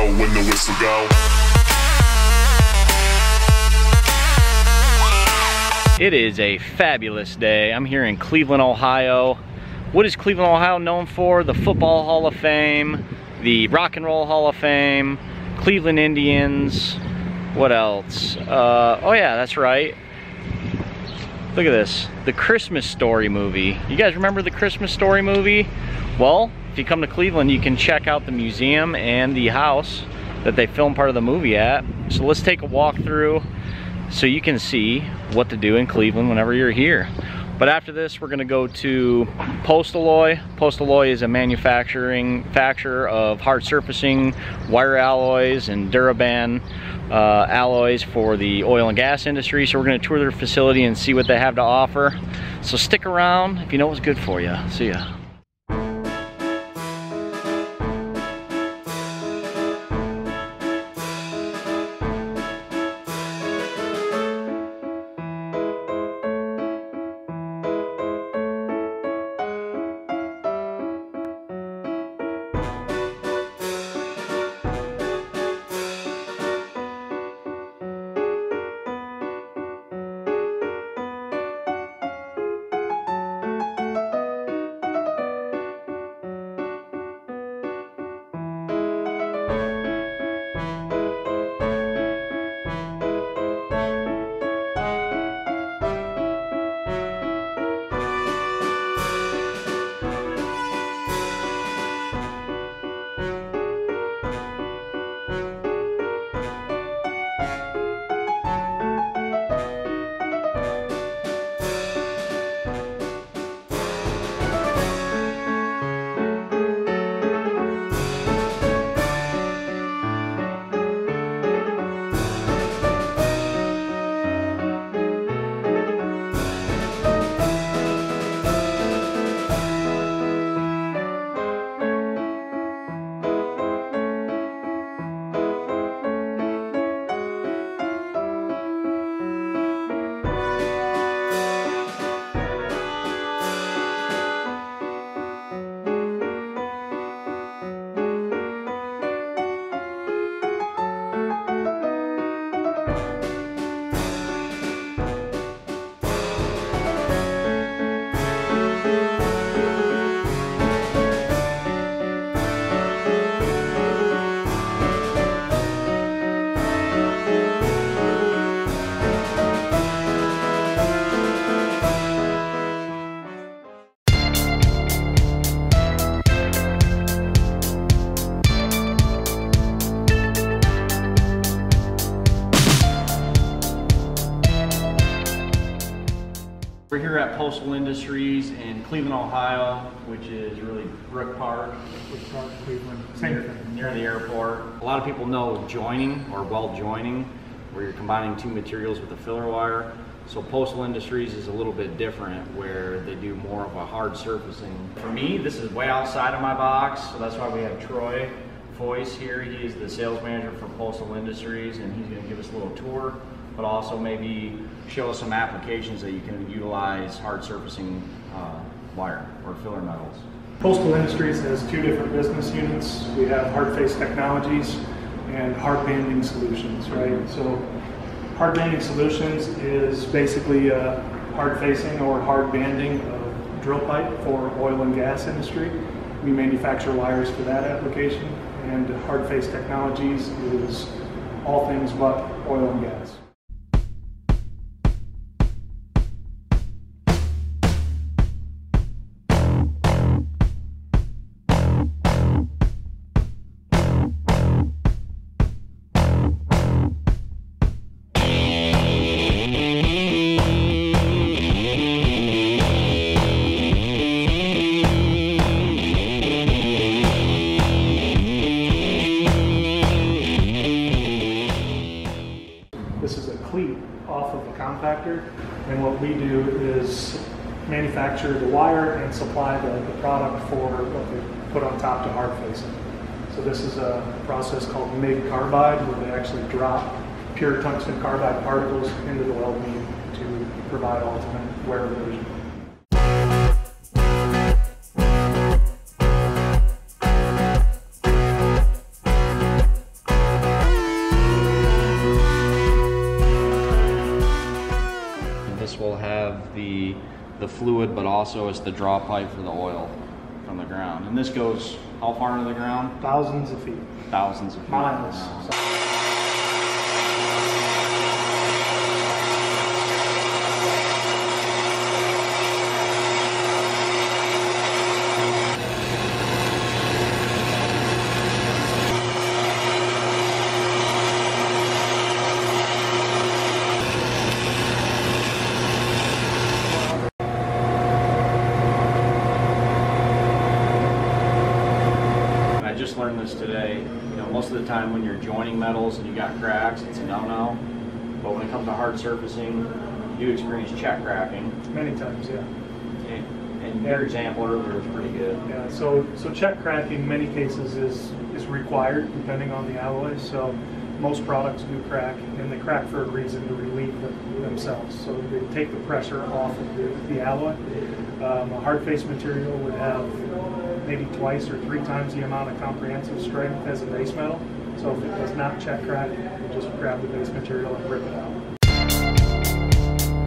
know when the whistle go. It is a fabulous day. I'm here in Cleveland, Ohio. What is Cleveland, Ohio known for? The Football Hall of Fame, the Rock and Roll Hall of Fame, Cleveland Indians, what else? Oh yeah, that's right. Look at this, the Christmas Story movie. You guys remember the Christmas Story movie? Well, if you come to Cleveland, you can check out the museum and the house that they filmed part of the movie at. So let's take a walk through so you can see what to do in Cleveland whenever you're here. But after this, we're gonna go to Postalloy. Postalloy is a manufacturer of hard surfacing, wire alloys, and Duraband alloys for the oil and gas industry. So we're gonna tour their facility and see what they have to offer. So stick around if you know what's good for you. See ya. We're here at Postal Industries in Cleveland, Ohio, which is really Brook Park. Brook Park, Cleveland, same thing. Near the airport. A lot of people know joining or weld joining, where you're combining two materials with a filler wire. So Postal Industries is a little bit different, where they do more of a hard surfacing. For me, this is way outside of my box, so that's why we have Troy Foyce here. He is the sales manager for Postal Industries, and he's gonna give us a little tour, but also maybe show us some applications that you can utilize hard surfacing wire or filler metals. Postal Industries has two different business units. We have Hard Face Technologies and Hard Banding Solutions, right? So Hard Banding Solutions is basically hard facing or hard banding of drill pipe for oil and gas industry. We manufacture wires for that application, and Hard Face Technologies is all things but oil and gas. And what we do is manufacture the wire and supply the product for what they put on top to hard facing. So this is a process called MIG Carbide, where they actually drop pure tungsten carbide particles into the weld beam to provide ultimate wear aversion. also is the draw pipe for the oil from the ground. And this goes how far into the ground? Thousands of feet. Thousands of feet. Miles. Time when you're joining metals and you got cracks, it's a no-no. But when it comes to hard surfacing, you experience check cracking. Many times, yeah. And your example earlier was pretty good. Yeah, so check cracking in many cases is required depending on the alloy. So most products do crack, and they crack for a reason, to relieve themselves. So they take the pressure off of the alloy. A hard face material would have maybe twice or three times the amount of comprehensive strength as a base metal. So if it does not check crack, you just grab the base material and rip it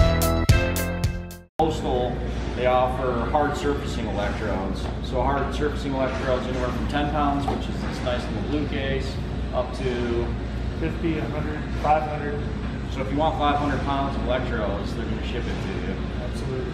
out. Postal, they offer hard surfacing electrodes. So hard surfacing electrodes anywhere from 10 pounds, which is this nice little blue case, up to 50, 100, 500. So if you want 500 pounds of electrodes, they're going to ship it to you. Absolutely.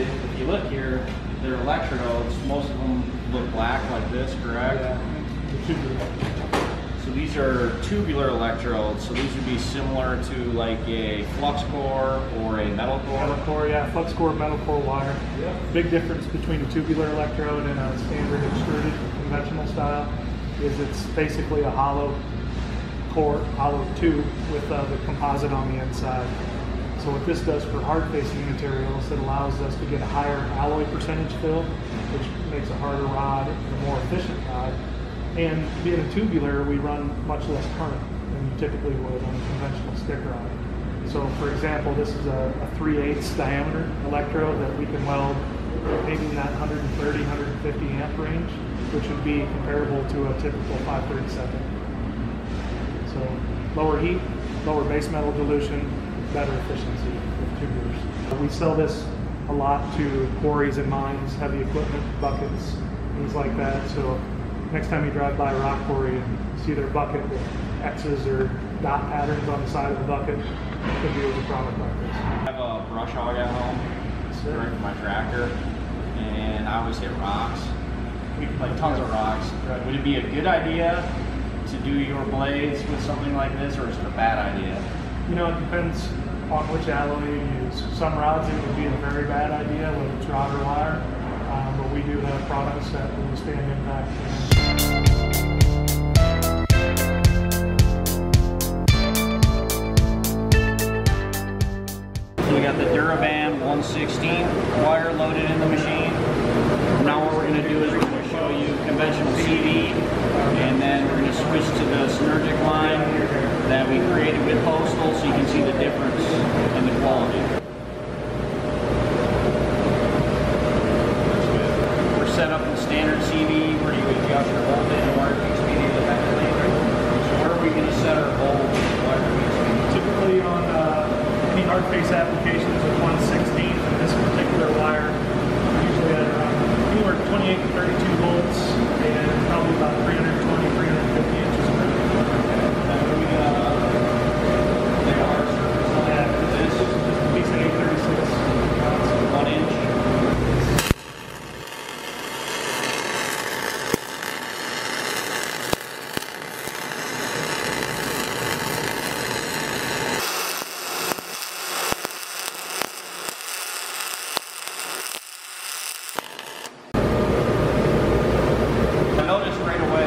If you look here, they're electrodes. Most of them look black like this, correct? Yeah. So these are tubular electrodes, so these would be similar to like a flux core or a metal core? Metal core, yeah, flux core, metal core wire. Yeah. Big difference between a tubular electrode and a standard extruded conventional style is it's basically a hollow core, hollow tube with the composite on the inside. So what this does for hard facing materials, it allows us to get a higher alloy percentage fill, which makes a harder rod and a more efficient rod. And being a tubular, we run much less current than you typically would on a conventional stick rod. So for example, this is a 3/8 diameter electrode that we can weld maybe in that 130, 150 amp range, which would be comparable to a typical 5/32. So lower heat, lower base metal dilution, better efficiency with tubulars. We sell this a lot to quarries and mines, heavy equipment, buckets, things like that. So next time you drive by a rock quarry and see their bucket with X's or dot patterns on the side of the bucket, it could be a product like this. I have a brush hog at home, right from my tractor, and I always hit rocks, like tons of rocks. Right. Would it be a good idea to do your blades with something like this, or is it a bad idea? You know, it depends on which alloy you use. Some rods, it would be a very bad idea, whether it's rod or wire. But we do have products that will withstand impact. So we got the Duraband 116 wire loaded in the machine. Now what we're going to do is we're going to show you conventional CV, and then we're going to switch to the Synergic line that we created with Postal, so you can see the difference in the quality. Set up in standard CV where you adjust your voltage and wire peak speed independently. So where are we going to set our voltage and wire peak speed? Typically on any hard face applications with 1/16, and this particular wire, usually at anywhere 28 to 32 volts and probably about 320, 350 inches per minute. And then we got the hard surface on that. This is just a piece of 836. So 1 inch. Right away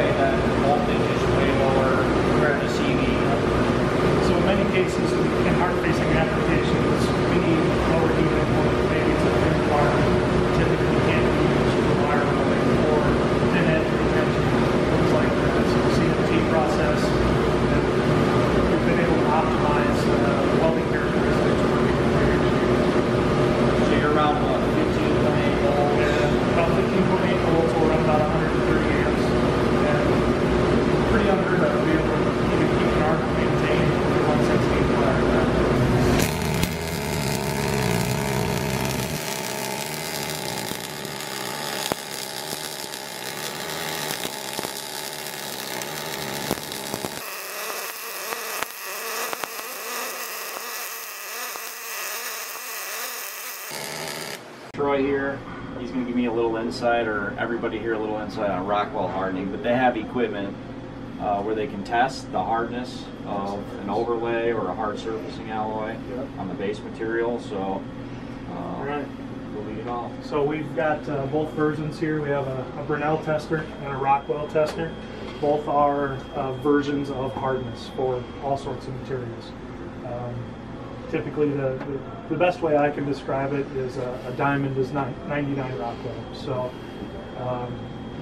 Troy here. He's going to give me a little insight, or everybody here a little insight on Rockwell hardening. But they have equipment where they can test the hardness of an overlay or a hard surfacing alloy on the base material. So we'll lead it off. So we've got both versions here. We have a Brinell tester and a Rockwell tester. Both are versions of hardness for all sorts of materials. Typically, the best way I can describe it is a diamond is 99 Rockwell. So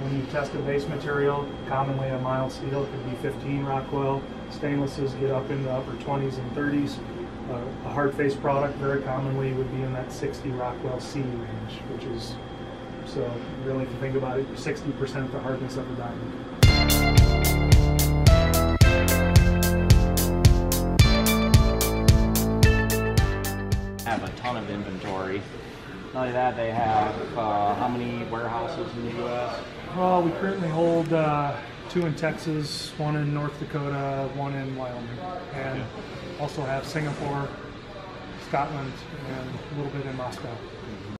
when you test a base material, commonly a mild steel, it could be 15 Rockwell. Stainlesses get up in the upper 20s and 30s. A hard face product very commonly would be in that 60 Rockwell C range, which is, so really if you think about it, 60% the hardness of a diamond. Have a ton of inventory. Not only that, they have how many warehouses in the U.S.? Well, we currently hold 2 in Texas, 1 in North Dakota, 1 in Wyoming, and also have Singapore, Scotland, and a little bit in Moscow.